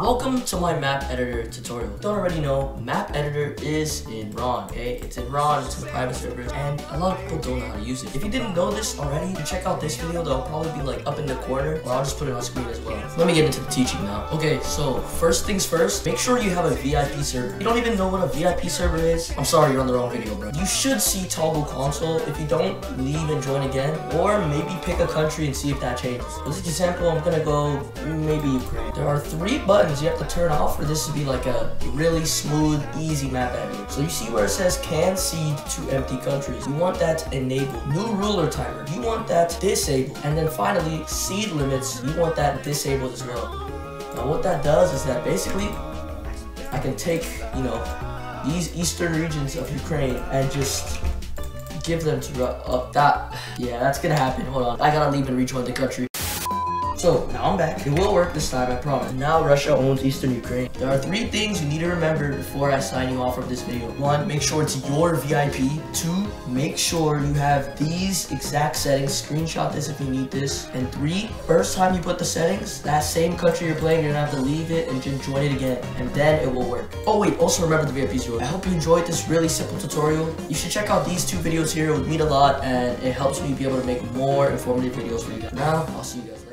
Welcome to my Map Editor tutorial. If you don't already know, Map Editor is in RON, okay? It's in RON, it's in private servers, and a lot of people don't know how to use it. If you didn't know this already, you check out this video. That'll probably be like up in the corner, or I'll just put it on screen as well. Let me get into the teaching now. Okay, so first things first, make sure you have a VIP server. If you don't even know what a VIP server is, I'm sorry, you're on the wrong video, bro. You should see toggle console. If you don't, leave and join again, or maybe pick a country and see if that changes. For this example, I'm gonna go maybe Ukraine. There are three buttons you have to turn off for this to be like a really smooth, easy map editor. So you see where it says can seed to empty countries. You want that enabled. New ruler timer, you want that disabled. And then finally, seed limits, you want that disabled as well. Now what that does is that basically, I can take, you know, these eastern regions of Ukraine and just give them to up that. Yeah, that's gonna happen. Hold on, I gotta leave and rejoin the country. So, now I'm back. It will work this time, I promise. Now Russia owns Eastern Ukraine. There are three things you need to remember before I sign you off from this video. One, make sure it's your VIP. Two, make sure you have these exact settings. Screenshot this if you need this. And three, first time you put the settings, that same country you're playing, you're gonna have to leave it and just join it again. And then it will work. Oh wait, also remember the VIP's rule. I hope you enjoyed this really simple tutorial. You should check out these two videos here. It would mean a lot and it helps me be able to make more informative videos for you guys. Now, I'll see you guys.